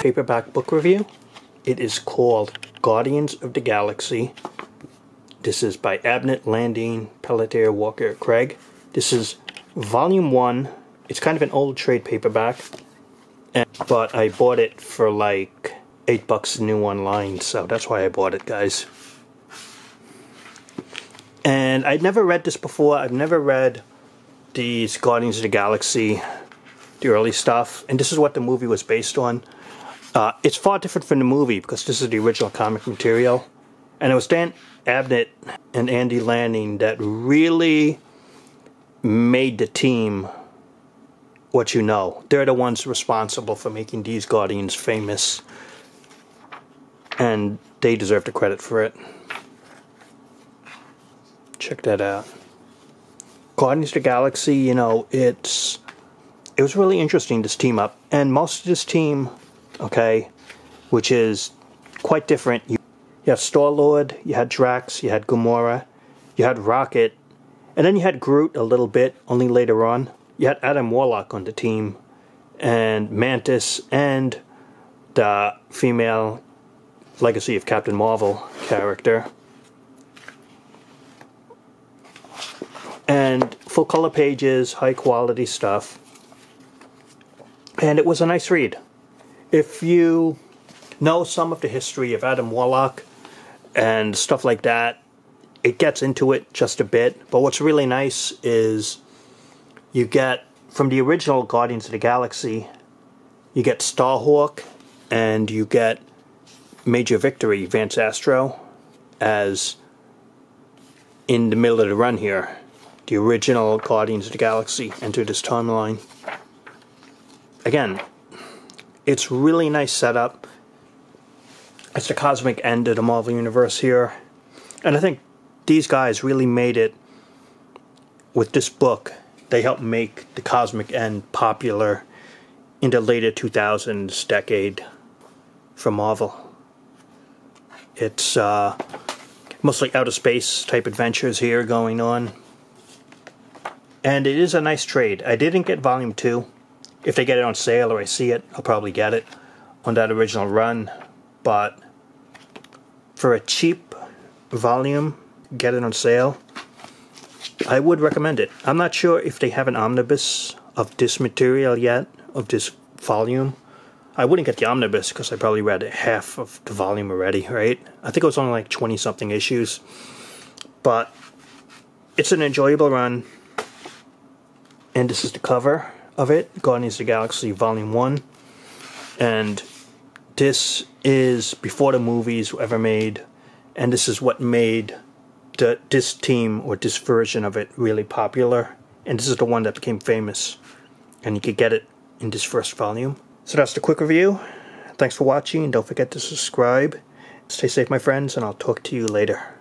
paperback book review. It is called Guardians of the Galaxy. This is by Abnett Landine Pelletier Walker Craig. This is volume 1. It's kind of an old trade paperback, but I bought it for like $8 new online, so that's why I bought it, guys. And I'd never read this before. I've never read these Guardians of the Galaxy, the early stuff, and this is what the movie was based on. It's far different from the movie because this is the original comic material, and it was Dan Abnett and Andy Lanning that really made the team what you know. They're the ones responsible for making these Guardians famous, and they deserve the credit for it. Check that out. Guardians of the Galaxy, you know, it was really interesting, this team up. And most of this team, okay, which is quite different. You had Star Lord, you had Drax, you had Gamora, you had Rocket, and then you had Groot a little bit, only later on. You had Adam Warlock on the team, and Mantis, and the female Legacy of Captain Marvel character. And full color pages, high quality stuff. And it was a nice read. If you know some of the history of Adam Warlock and stuff like that, it gets into it just a bit. But what's really nice is you get, from the original Guardians of the Galaxy, you get Starhawk and you get Major Victory, Vance Astro, as in the middle of the run here. The original Guardians of the Galaxy entered this timeline. Again, it's really nice setup. It's the cosmic end of the Marvel Universe here. And I think these guys really made it with this book. They helped make the cosmic end popular in the later 2000s decade for Marvel. It's mostly outer space type adventures here going on. And it is a nice trade. I didn't get volume 2. If they get it on sale or I see it, I'll probably get it on that original run. But for a cheap volume, get it on sale, I would recommend it. I'm not sure if they have an omnibus of this material yet, of this volume. I wouldn't get the omnibus because I probably read half of the volume already, right? I think it was only like 20-something issues. But it's an enjoyable run. And this is the cover of it, Guardians of the Galaxy Volume 1. And this is before the movies were ever made. And this is what made this team, or this version of it, really popular. And this is the one that became famous. And you could get it in this first volume. So that's the quick review. Thanks for watching, and don't forget to subscribe. Stay safe, my friends, and I'll talk to you later.